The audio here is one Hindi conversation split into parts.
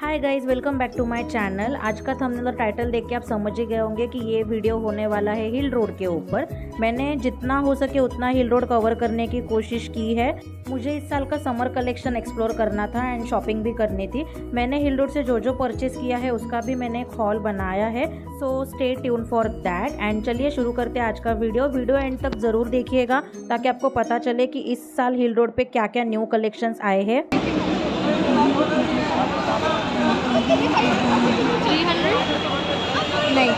Hi guys, welcome back to my channel. आज का थंबनेल और टाइटल देख के आप समझ ही गए होंगे कि ये वीडियो होने वाला है हिल रोड के ऊपर। मैंने जितना हो सके उतना हिल रोड कवर करने की कोशिश की है। मुझे इस साल का समर कलेक्शन एक्सप्लोर करना था एंड शॉपिंग भी करनी थी। मैंने हिल रोड से जो परचेस किया है उसका भी मैंने एक हॉल बनाया है, so stay tune for that. And चलिए शुरू करते हैं आज का वीडियो एंड तक ज़रूर देखिएगा ताकि आपको पता चले कि इस साल हिल रोड पर क्या क्या न्यू कलेक्शंस आए हैं। 300 नहीं,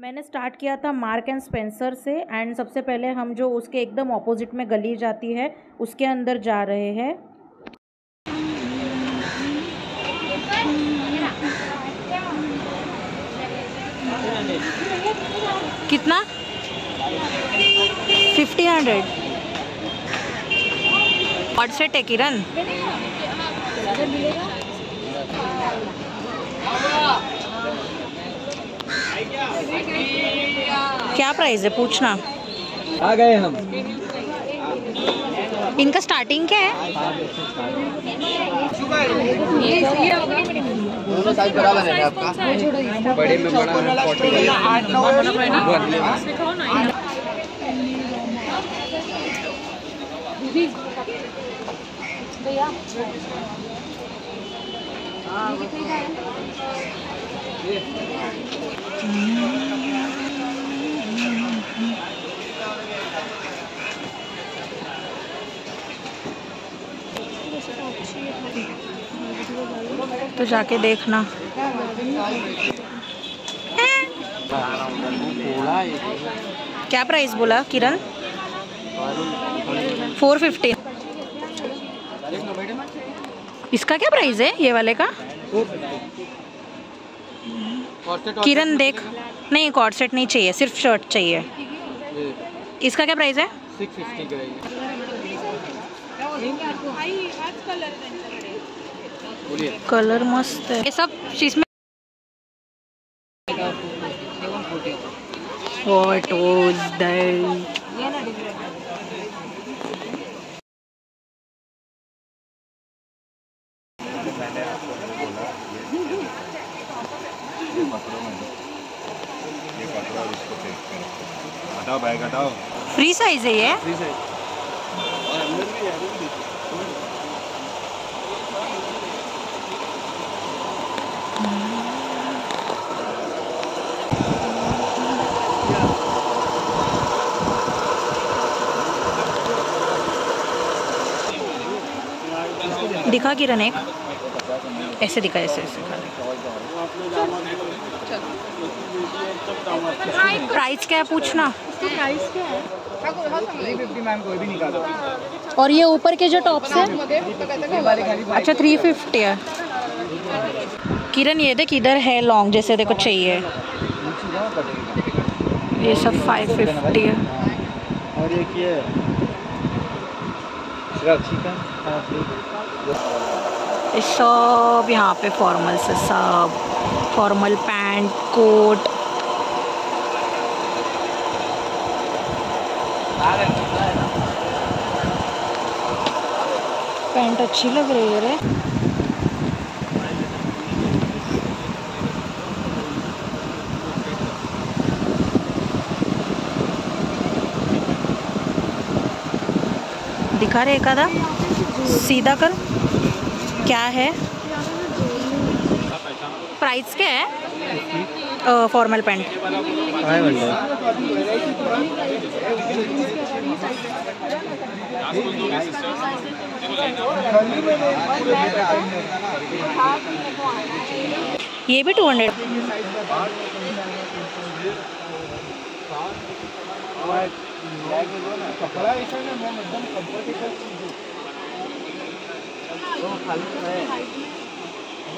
मैंने स्टार्ट किया था मार्क एंड स्पेंसर से। एंड सबसे पहले हम जो उसके एकदम ऑपोजिट में गली जाती है उसके अंदर जा रहे हैं। कितना 50 100 व्हाट्सएट है किरण। क्या प्राइस है पूछना। आ गए हम। इनका स्टार्टिंग क्या है? दोनों साइज बराबर है आपका। बड़े में बड़ा है। तो जाके देखना। क्या प्राइस बोला किरण? 450। इसका क्या प्राइस है ये वाले का? किरण देख, नहीं कॉर्डसेट नहीं चाहिए, सिर्फ शर्ट चाहिए। इसका क्या प्राइस है? 650। कलर मस्त है ये सब चीज में। What was that? Free size है ये। दिखा किरण एक ऐसे दिखा, ऐसे ऐसे। प्राइस क्या है पूछना। प्राइस क्या है? 350 मैम, कोई भी निकालो। और ये ऊपर के जो टॉप्स है, अच्छा 350 है। किरण ये देख इधर है लॉन्ग, जैसे देखो चाहिए। ये सब 550 है। और ये क्या है? सब यहाँ पे फॉर्मल से, सब फॉर्मल पैंट कोट। पैंट अच्छी लग रही है रे। दिखा रहे एक आधा सीधा कर। क्या है प्राइस? क्या है फॉर्मल पैंट? 500। ये भी 200।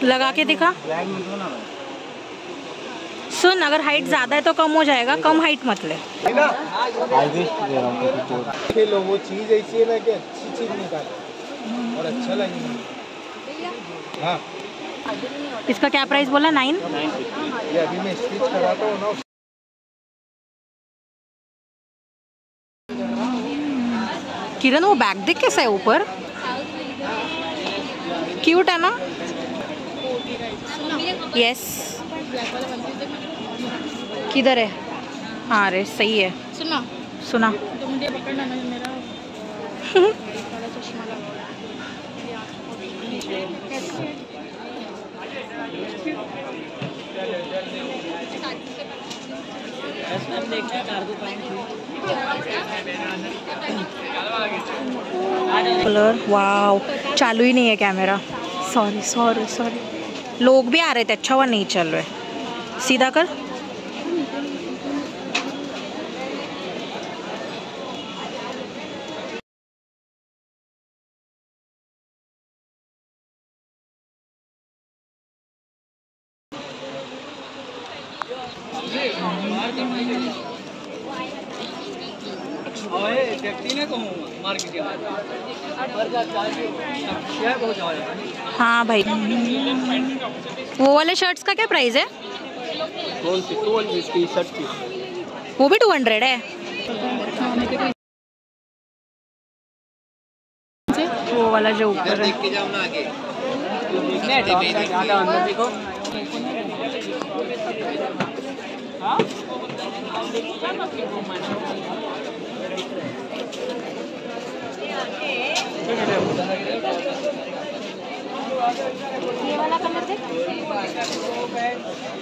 लगा के दिखा सुन, अगर हाइट ज्यादा है तो कम हो जाएगा, कम हाइट मत ले। और अच्छा लगेगा। हाँ, इसका क्या प्राइस बोला? 9। ये अभी मैं स्टिच कराता हूँ ना। किरण, वो बैग देख कैसा है ऊपर, क्यूट है ना? यस। किधर है? हाँ अरे सही है। सुना सुना कलर। वाव, चालू ही नहीं है कैमरा। सॉरी सॉरी सॉरी, लोग भी आ रहे थे, अच्छा हुआ नहीं चल रहा है। सीधा कर। हाँ भाई, वो वाले शर्ट्स का क्या प्राइस है? कौन सी? की शर्ट की, वो भी 200 है। वो वाला जो ऊपर है। ये वाला कलर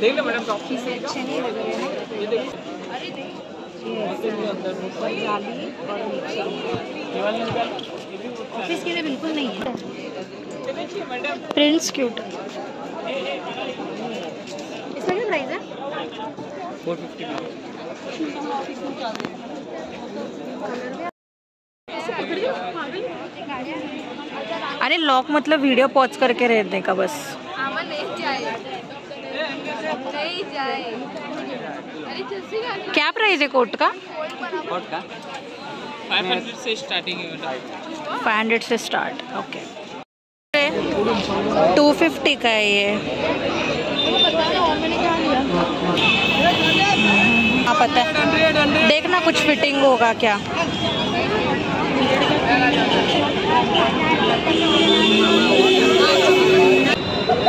देख लो मैडम, टॉप से अच्छे नहीं लग रहे हैं। ये देखो, अरे देखो अंदर ऊपर जाली और नीचे ये वाली निकाल। ऑफिस के लिए बिल्कुल नहीं है। Prints cute. इसका क्या प्राइस है? 450। अरे लॉक मतलब वीडियो पॉज करके रहने का बस। नहीं जाए। क्या प्राइस है कोट का? 500 से स्टार्टिंग है। 500 से स्टार्ट। ओके, 250 का है ये। हाँ पता है, देखना कुछ फिटिंग होगा क्या।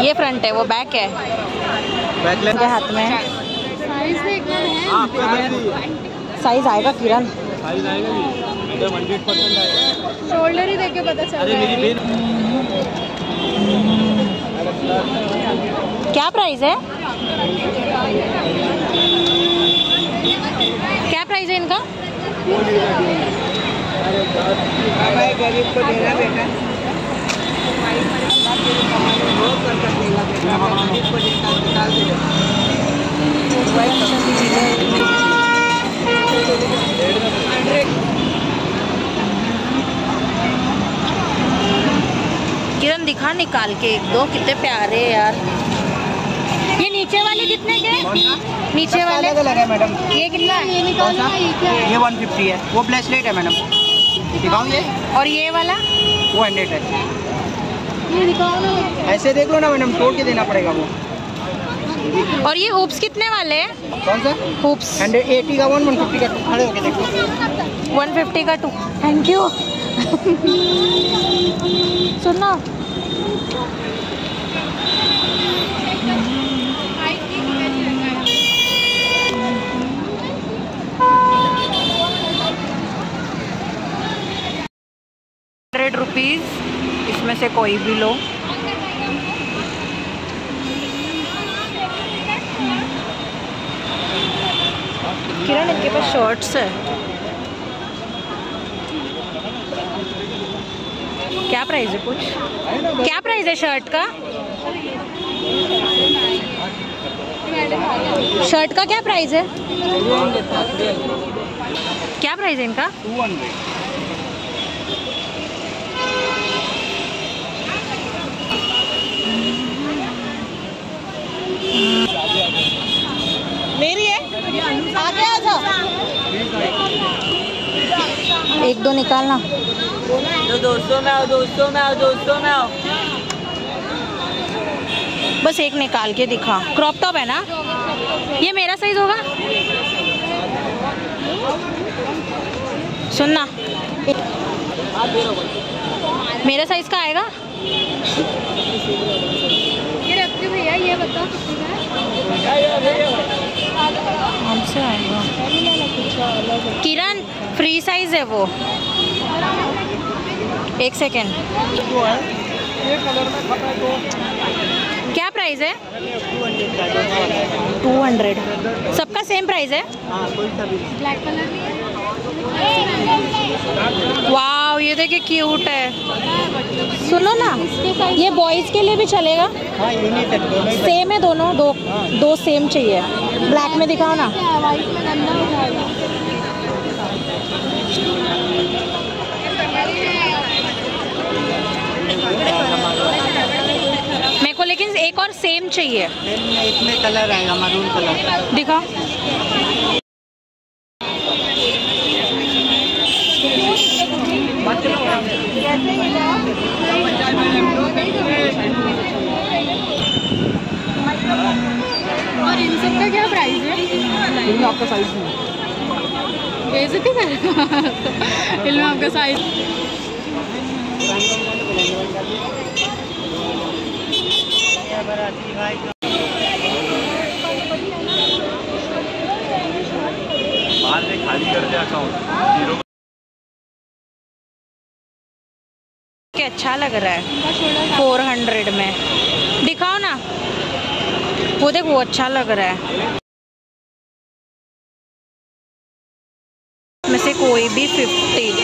ये फ्रंट है, वो बैक है। बैक हाथ में साइज आएगा किरण, शोल्डर ही देख के पता चल जाएगा। क्या प्राइस है? क्या प्राइस है इनका? गरीब को देना बेटा, किरण दिखा निकाल के एक दो। कितने प्यारे यार। ये नीचे वाले कितने के? नीचे वाले लगे मैडम। ये कितना है? ये 150 है। वो ब्रेसलेट है मैडम, दिखाओ ये। और ये वाला 200 है। ये दिखाओ ना, ऐसे देख लो ना मैडम, तोड़ के देना पड़ेगा वो। और ये हुप्स कितने वाले हैं? कौन सा हुप्स? 180 का 1, 150 का 2। खड़े होके देखो, 150 का 2। Thank you. सुनना, ₹100 इसमें से कोई भी लो। किरण, इनके पास शर्ट्स है। क्या प्राइस है? कुछ क्या प्राइस है शर्ट का? शर्ट का क्या प्राइस है? क्या प्राइस है इनका? 200। मेरी है, आगे आ जाओ। एक दो निकालना। दोस्तों में आओ। बस एक निकाल के दिखा। क्रॉप टॉप है ना ये, मेरा साइज होगा। सुनना, मेरा साइज का आएगा ये। रखती भैया ये बताओ हमसे आएगा। किरण फ्री साइज है वो। एक सेकेंड, क्या प्राइस है? 200। सबका सेम प्राइस है। ब्लैक कलर भी है। वाव, ये देखिए क्यूट है। सुनो ना, ये बॉयज के लिए भी चलेगा? सेम है दोनों, दो सेम चाहिए। ब्लैक में दिखाओ ना। मेरे को लेकिन एक और सेम चाहिए। एक में कलर आएगा, मरून कलर दिखा। और इन सब का क्या प्राइस है? आपका साइज बेइज्जती करेगा। इनमें आपका साइज। बाहर से खाली कर दिया अकाउंट। अच्छा लग रहा है 400 में। दिखाओ ना, वो देखो, वो अच्छा लग रहा है। में से कोई भी 50।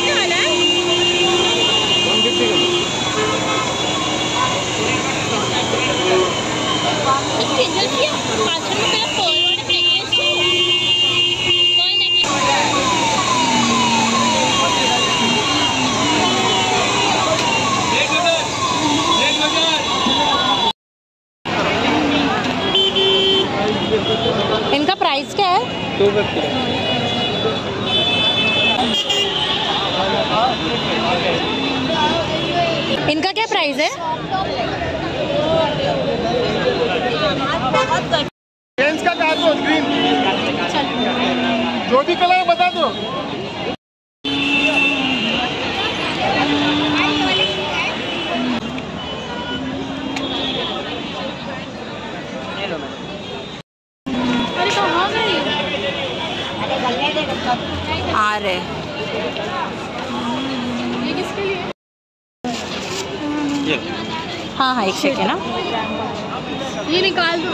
इनका प्राइस क्या है? 250। इनका क्या प्राइस है? जेंट्स का काट दो, ग्रीन जो भी कलर बता दो। आ रहे ये किसके लिए? हाँ, एक सेकेंड ना, ये निकाल दो।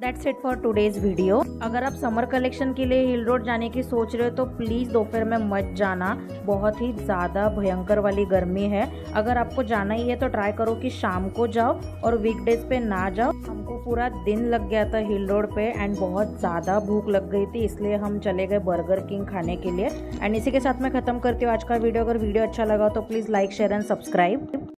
That's it for today's video. अगर आप समर कलेक्शन के लिए हिल रोड जाने की सोच रहे हो तो प्लीज़ दोपहर में मत जाना, बहुत ही ज़्यादा भयंकर वाली गर्मी है। अगर आपको जाना ही है तो ट्राई करो कि शाम को जाओ और वीकडेज पे ना जाओ। हमको पूरा दिन लग गया था हिल रोड पे एंड बहुत ज़्यादा भूख लग गई थी, इसलिए हम चले गए बर्गर किंग खाने के लिए। एंड इसी के साथ मैं ख़त्म करती हूँ आज का वीडियो। अगर वीडियो अच्छा लगा तो please like share and subscribe.